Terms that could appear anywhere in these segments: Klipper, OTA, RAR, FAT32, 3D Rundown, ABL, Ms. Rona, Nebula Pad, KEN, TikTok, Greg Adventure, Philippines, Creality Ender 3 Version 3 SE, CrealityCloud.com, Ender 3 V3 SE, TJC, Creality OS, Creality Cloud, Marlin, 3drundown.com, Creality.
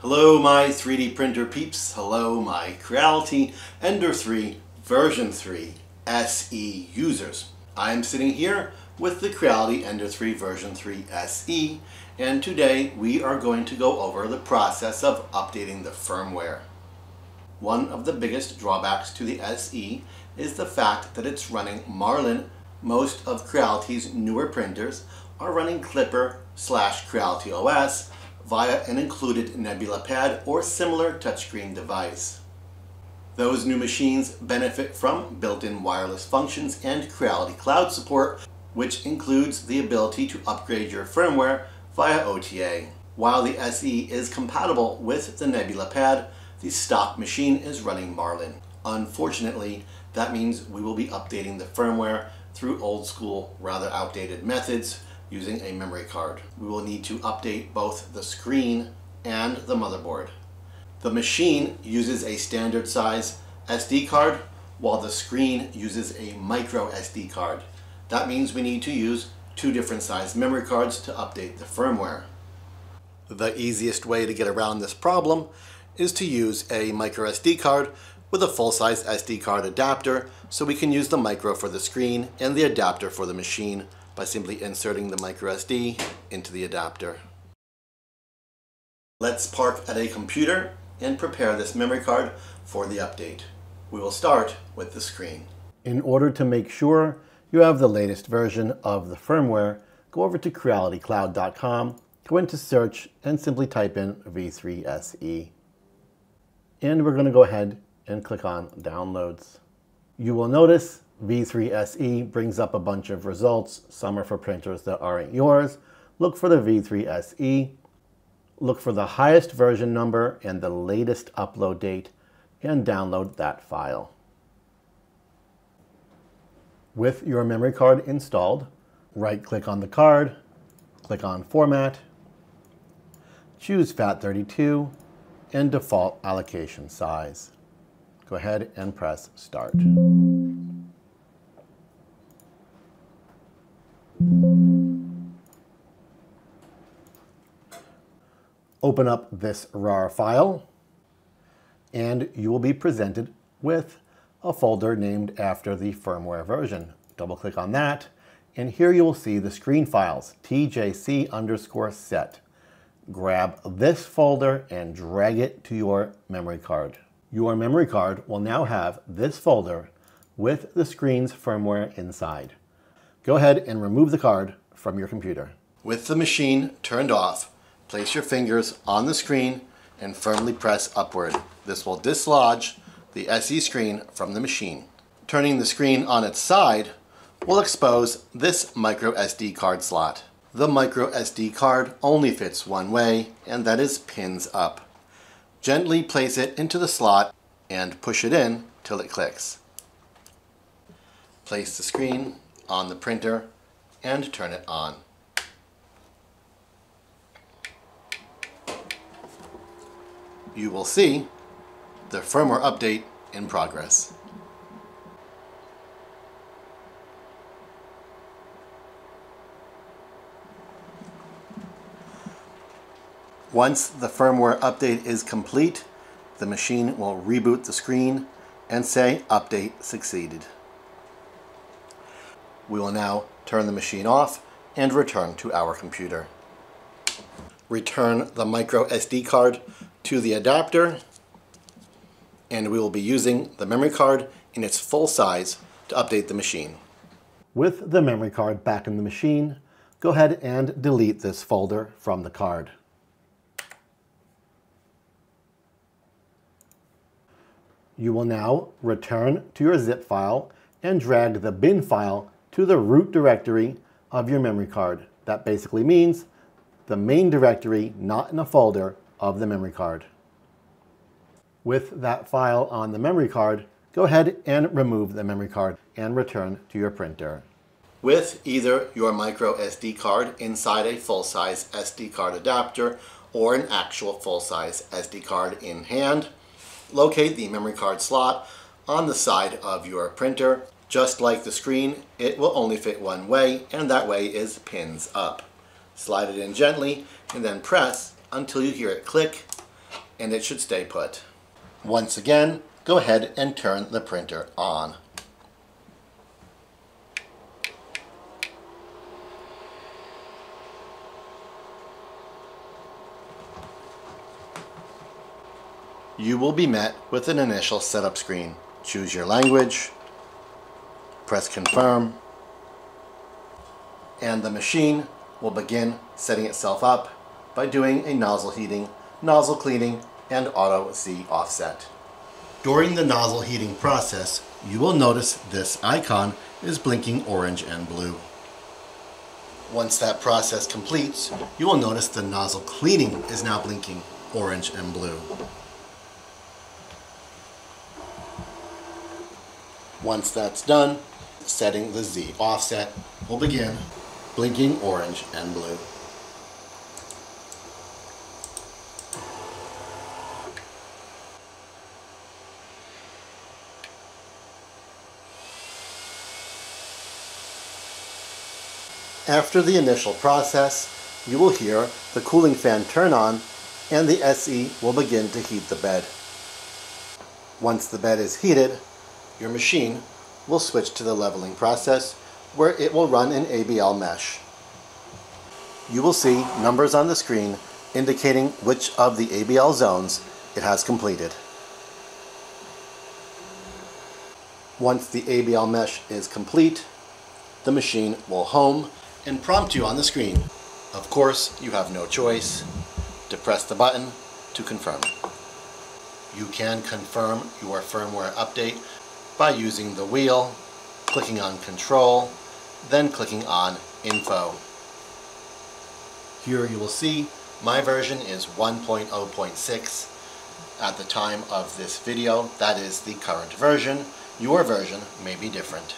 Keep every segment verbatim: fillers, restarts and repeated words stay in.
Hello my three D printer peeps, hello my Creality Ender three Version three S E users. I'm sitting here with the Creality Ender three Version three S E, and today we are going to go over the process of updating the firmware. One of the biggest drawbacks to the S E is the fact that it's running Marlin. Most of Creality's newer printers are running Klipper slash Creality O S via an included Nebula Pad or similar touchscreen device. Those new machines benefit from built-in wireless functions and Creality Cloud support, which includes the ability to upgrade your firmware via O T A. While the S E is compatible with the Nebula Pad, the stock machine is running Marlin. Unfortunately, that means we will be updating the firmware through old-school, rather outdated methods using a memory card. We will need to update both the screen and the motherboard. The machine uses a standard size S D card, while the screen uses a micro S D card. That means we need to use two different size memory cards to update the firmware. The easiest way to get around this problem is to use a micro S D card with a full-size S D card adapter, so we can use the micro for the screen and the adapter for the machine by simply inserting the micro S D into the adapter. Let's park at a computer and prepare this memory card for the update. We will start with the screen. In order to make sure you have the latest version of the firmware, go over to Creality Cloud dot com, go into search, and simply type in V three S E. And we're going to go ahead and click on Downloads. You will notice V three S E brings up a bunch of results. Some are for printers that aren't yours. Look for the V three S E. Look for the highest version number and the latest upload date and download that file. With your memory card installed, right-click on the card, click on Format, choose FAT thirty-two and Default Allocation Size. Go ahead and press Start. Open up this R A R file, and you will be presented with a folder named after the firmware version. Double-click on that, and here you will see the screen files, T J C underscore set. Grab this folder and drag it to your memory card. Your memory card will now have this folder with the screen's firmware inside. Go ahead and remove the card from your computer. With the machine turned off, place your fingers on the screen and firmly press upward. This will dislodge the S E screen from the machine. Turning the screen on its side will expose this micro S D card slot. The micro S D card only fits one way, and that is pins up. Gently place it into the slot and push it in till it clicks. Place the screen on the printer and turn it on. You will see the firmware update in progress. Once the firmware update is complete, the machine will reboot the screen and say update succeeded. We will now turn the machine off and return to our computer. Return the micro S D card to the adapter, and we will be using the memory card in its full size to update the machine. With the memory card back in the machine, go ahead and delete this folder from the card. You will now return to your zip file and drag the bin file to the root directory of your memory card. That basically means the main directory, not in a folder, of the memory card. With that file on the memory card, go ahead and remove the memory card and return to your printer. With either your micro S D card inside a full-size S D card adapter or an actual full-size S D card in hand, locate the memory card slot on the side of your printer. Just like the screen, it will only fit one way, and that way is pins up. Slide it in gently and then press until you hear it click and it should stay put. Once again, go ahead and turn the printer on. You will be met with an initial setup screen. Choose your language, press confirm, and the machine will begin setting itself up by doing a nozzle heating, nozzle cleaning, and auto Z offset. During the nozzle heating process, you will notice this icon is blinking orange and blue. Once that process completes, you will notice the nozzle cleaning is now blinking orange and blue. Once that's done, setting the Z offset will begin blinking orange and blue. After the initial process, you will hear the cooling fan turn on and the S E will begin to heat the bed. Once the bed is heated, your machine will switch to the leveling process where it will run an A B L mesh. You will see numbers on the screen indicating which of the A B L zones it has completed. Once the A B L mesh is complete, the machine will home and prompt you on the screen. Of course, you have no choice to press the button to confirm. You can confirm your firmware update by using the wheel, clicking on Control, then clicking on Info. Here you will see my version is one point oh point six. At the time of this video, that is the current version. Your version may be different.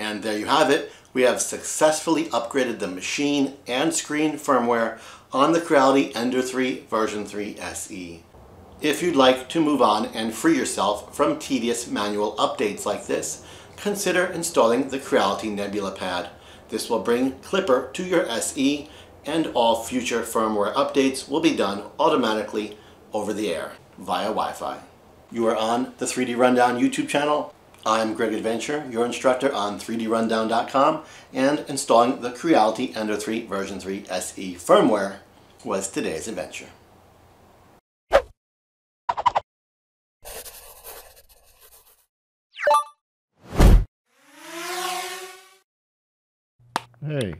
And there you have it. We have successfully upgraded the machine and screen firmware on the Creality Ender three version three S E. If you'd like to move on and free yourself from tedious manual updates like this, consider installing the Creality Nebula Pad. This will bring Klipper to your S E, and all future firmware updates will be done automatically over the air via Wi-Fi. You are on the three D Rundown YouTube channel. I'm Greg Adventure, your instructor on three D rundown dot com, and installing the Creality Ender three version three S E firmware was today's adventure. Hey.